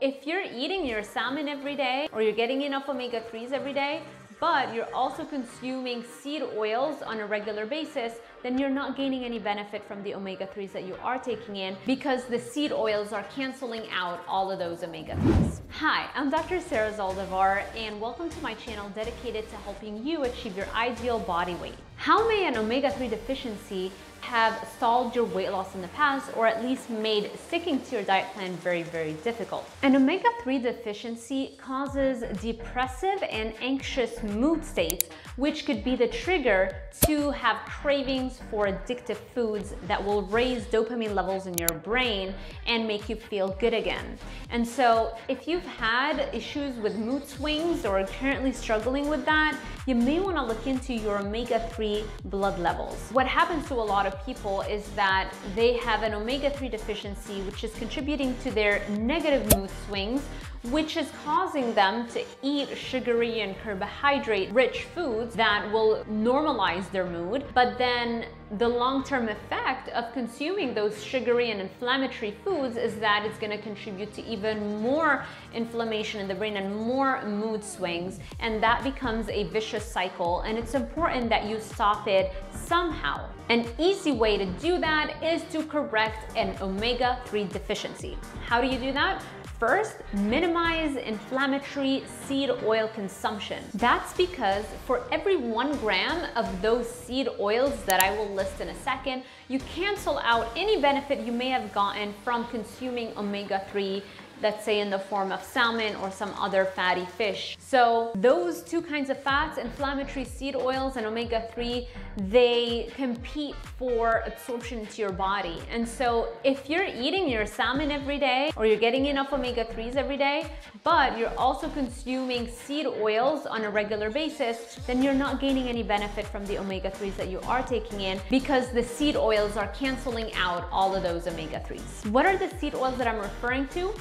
if you're eating your salmon every day or you're getting enough omega-3s every day, but you're also consuming seed oils on a regular basis, then you're not gaining any benefit from the omega-3s that you are taking in because the seed oils are canceling out all of those omega-3s. Hi, I'm Dr. Sarah Zaldivar, and welcome to my channel dedicated to helping you achieve your ideal body weight. How may an omega-3 deficiency have stalled your weight loss in the past, or at least made sticking to your diet plan very, very difficult? An omega-3 deficiency causes depressive and anxious mood states, which could be the trigger to have cravings for addictive foods that will raise dopamine levels in your brain and make you feel good again. And so if you've had issues with mood swings or are currently struggling with that, you may want to look into your omega-3 blood levels. What happens to a lot of people is that they have an omega-3 deficiency, which is contributing to their negative mood swings, which is causing them to eat sugary and carbohydrate-rich foods that will normalize their mood. But then the long-term effect of consuming those sugary and inflammatory foods is that it's going to contribute to even more inflammation in the brain and more mood swings, and that becomes a vicious cycle, and it's important that you stop it somehow. An easy way to do that is to correct an omega-3 deficiency. How do you do that? First, minimize inflammatory seed oil consumption. That's because for every 1 gram of those seed oils that I will list in a second, you cancel out any benefit you may have gotten from consuming omega-3, let's say in the form of salmon or some other fatty fish. So those two kinds of fats, inflammatory seed oils and omega-3, they compete for absorption into your body. And so if you're eating your salmon every day or you're getting enough omega-3s every day, but you're also consuming seed oils on a regular basis, then you're not gaining any benefit from the omega-3s that you are taking in because the seed oils are canceling out all of those omega-3s. What are the seed oils that I'm referring to?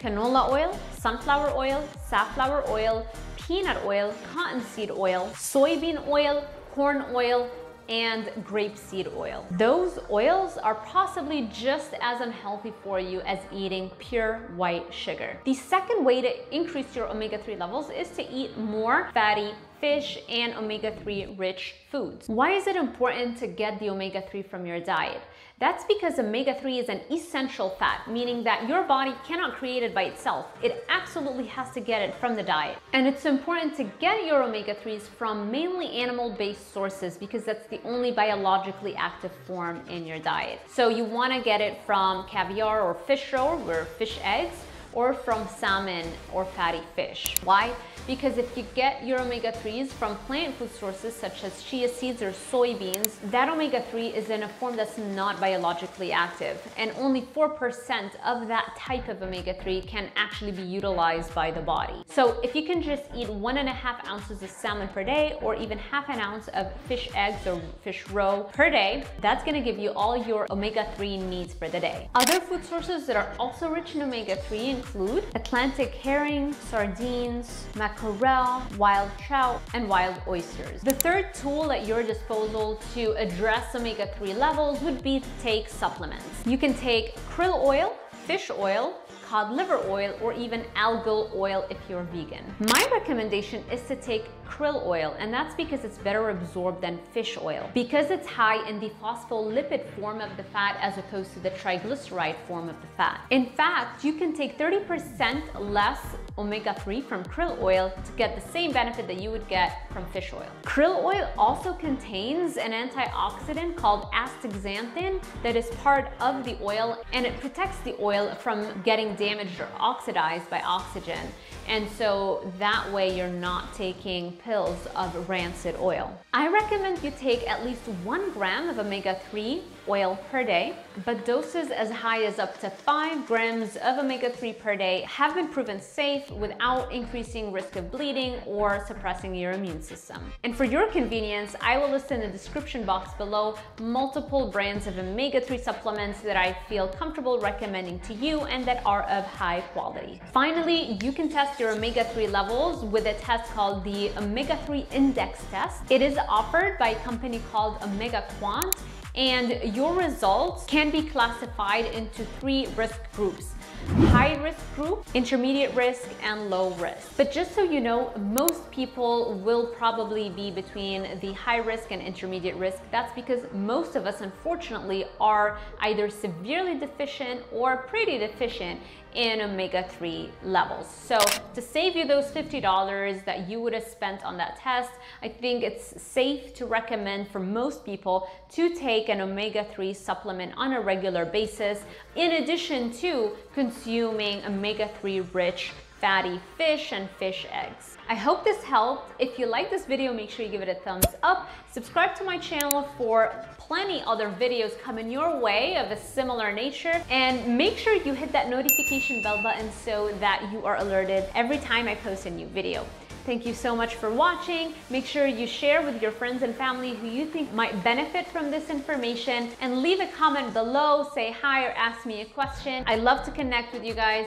Canola oil, sunflower oil, safflower oil, peanut oil, cottonseed oil, soybean oil, corn oil, and grapeseed oil. Those oils are possibly just as unhealthy for you as eating pure white sugar. The second way to increase your omega-3 levels is to eat more fatty fish and omega-3 rich foods. Why is it important to get the omega-3 from your diet? That's because omega-3 is an essential fat, meaning that your body cannot create it by itself. It absolutely has to get it from the diet. And it's important to get your omega-3s from mainly animal-based sources because that's the only biologically active form in your diet. So you want to get it from caviar or fish roe or fish eggs, or from salmon or fatty fish. Why? Because if you get your omega-3s from plant food sources such as chia seeds or soybeans, that omega-3 is in a form that's not biologically active, and only 4% of that type of omega-3 can actually be utilized by the body. So if you can just eat 1.5 ounces of salmon per day, or even half an ounce of fish eggs or fish roe per day, that's gonna give you all your omega-3 needs for the day. Other food sources that are also rich in omega-3 include Atlantic herring, sardines, mackerel, wild trout, and wild oysters. The third tool at your disposal to address omega-3 levels would be to take supplements. You can take krill oil, fish oil, cod liver oil, or even algal oil if you're vegan. My recommendation is to take krill oil, and that's because it's better absorbed than fish oil. Because it's high in the phospholipid form of the fat as opposed to the triglyceride form of the fat. In fact, you can take 30% less omega-3 from krill oil to get the same benefit that you would get from fish oil. Krill oil also contains an antioxidant called astaxanthin that is part of the oil, and it protects the oil from getting damaged or oxidized by oxygen. And so that way you're not taking pills of rancid oil. I recommend you take at least 1 gram of omega-3 oil per day, but doses as high as up to 5 grams of omega-3 per day have been proven safe without increasing risk of bleeding or suppressing your immune system. And for your convenience, I will list in the description box below multiple brands of omega-3 supplements that I feel comfortable recommending to you and that are of high quality. Finally, you can test your omega-3 levels with a test called the Omega-3 Index Test. It is offered by a company called Omega Quant, and your results can be classified into 3 risk groups. high-risk group, intermediate risk, and low risk. But just so you know, most people will probably be between the high risk and intermediate risk. That's because most of us, unfortunately, are either severely deficient or pretty deficient in omega-3 levels. So to save you those $50 that you would have spent on that test, I think it's safe to recommend for most people to take an omega-3 supplement on a regular basis, in addition to consuming omega-3 rich fatty fish and fish eggs. I hope this helped. If you like this video, make sure you give it a thumbs up. Subscribe to my channel for plenty other videos coming your way of a similar nature. And make sure you hit that notification bell button so that you are alerted every time I post a new video. Thank you so much for watching. Make sure you share with your friends and family who you think might benefit from this information, and leave a comment below, say hi or ask me a question. I love to connect with you guys.